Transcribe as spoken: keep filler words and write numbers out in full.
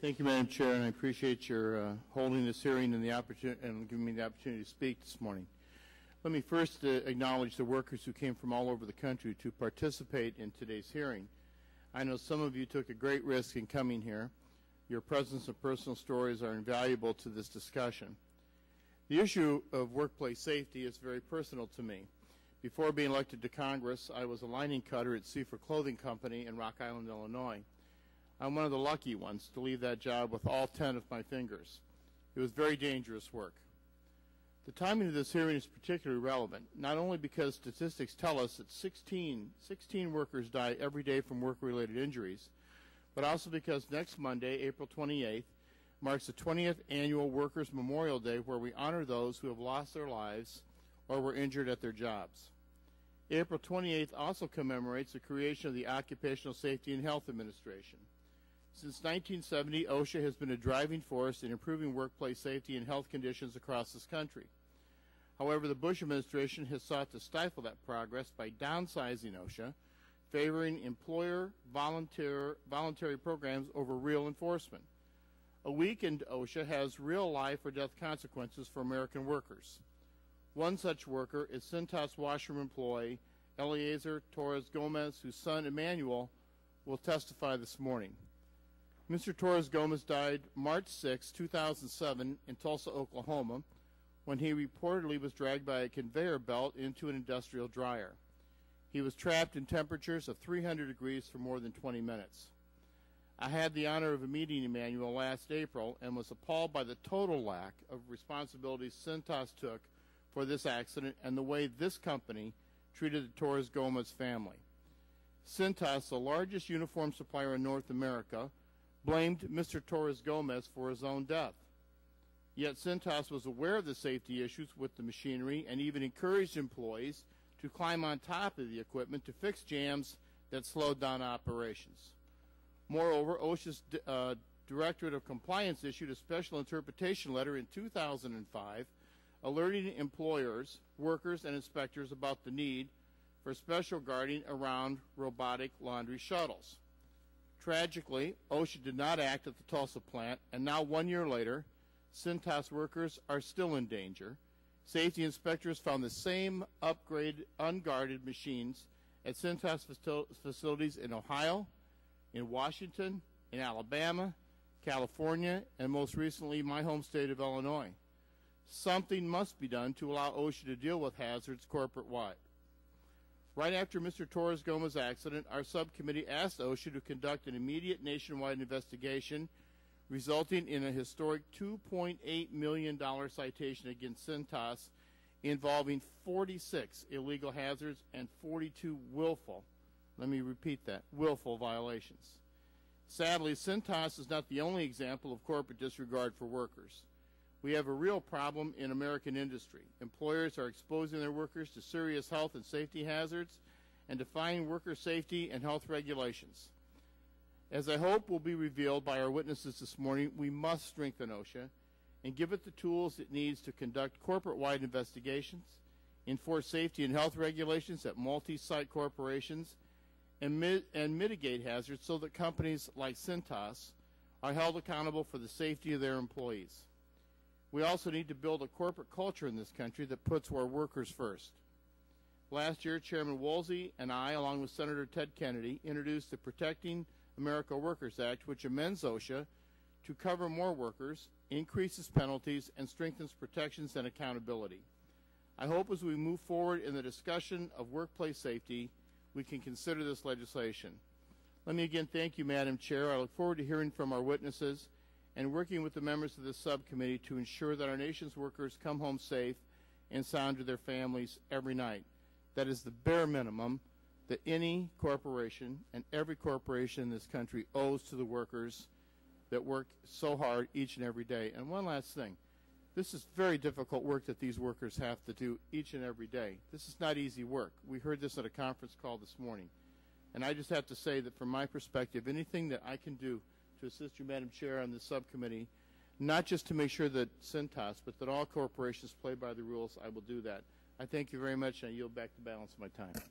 Thank you, Madam Chair, and I appreciate your uh, holding this hearing and the opportunity and giving me the opportunity to speak this morning. Let me first uh, acknowledge the workers who came from all over the country to participate in today's hearing. I know some of you took a great risk in coming here. Your presence and personal stories are invaluable to this discussion. The issue of workplace safety is very personal to me. Before being elected to Congress, I was a lining cutter at Seaford Clothing Company in Rock Island, Illinois. I'm one of the lucky ones to leave that job with all ten of my fingers. It was very dangerous work. The timing of this hearing is particularly relevant, not only because statistics tell us that sixteen, sixteen workers die every day from work-related injuries, but also because next Monday, April twenty-eighth, marks the twentieth annual Workers' Memorial Day, where we honor those who have lost their lives or were injured at their jobs. April twenty-eighth also commemorates the creation of the Occupational Safety and Health Administration. Since nineteen seventy, OSHA has been a driving force in improving workplace safety and health conditions across this country. However, the Bush administration has sought to stifle that progress by downsizing OSHA, favoring employer volunteer, voluntary programs over real enforcement. A weakened OSHA has real life or death consequences for American workers. One such worker is Cintas washroom employee Eleazar Torres Gomez, whose son Emmanuel will testify this morning. Mister Torres Gomez died March sixth, two thousand seven in Tulsa, Oklahoma, when he reportedly was dragged by a conveyor belt into an industrial dryer. He was trapped in temperatures of three hundred degrees for more than twenty minutes. I had the honor of meeting Emmanuel last April and was appalled by the total lack of responsibility Cintas took for this accident and the way this company treated the Torres Gomez family. Cintas, the largest uniform supplier in North America, blamed Mister Torres Gomez for his own death. Yet Cintas was aware of the safety issues with the machinery and even encouraged employees to climb on top of the equipment to fix jams that slowed down operations. Moreover, OSHA's uh, Directorate of Compliance issued a special interpretation letter in two thousand five alerting employers, workers, and inspectors about the need for special guarding around robotic laundry shuttles. Tragically, OSHA did not act at the Tulsa plant, and now one year later, Cintas workers are still in danger. Safety inspectors found the same upgraded, unguarded machines at Cintas facilities in Ohio, in Washington, in Alabama, California, and most recently, my home state of Illinois. Something must be done to allow OSHA to deal with hazards corporate-wide. Right after Mister Torres Gomez's accident, our subcommittee asked OSHA to conduct an immediate nationwide investigation, resulting in a historic two point eight million dollar citation against Cintas involving forty-six illegal hazards and forty-two willful, let me repeat that, willful violations. Sadly, Cintas is not the only example of corporate disregard for workers. We have a real problem in American industry. Employers are exposing their workers to serious health and safety hazards and defying worker safety and health regulations. As I hope will be revealed by our witnesses this morning, we must strengthen OSHA and give it the tools it needs to conduct corporate-wide investigations, enforce safety and health regulations at multi-site corporations, and, mit and mitigate hazards so that companies like Cintas are held accountable for the safety of their employees. We also need to build a corporate culture in this country that puts our workers first. Last year, Chairman Woolsey and I, along with Senator Ted Kennedy, introduced the Protecting America Workers Act, which amends OSHA to cover more workers, increases penalties, and strengthens protections and accountability. I hope as we move forward in the discussion of workplace safety, we can consider this legislation. Let me again thank you, Madam Chair. I look forward to hearing from our witnesses and working with the members of the subcommittee to ensure that our nation's workers come home safe and sound to their families every night. That is the bare minimum that any corporation and every corporation in this country owes to the workers that work so hard each and every day. And one last thing. This is very difficult work that these workers have to do each and every day. This is not easy work. We heard this at a conference call this morning. And I just have to say that from my perspective, anything that I can do to assist you, Madam Chair, on the subcommittee, not just to make sure that Cintas, but that all corporations play by the rules, I will do that. I thank you very much, and I yield back the balance of my time.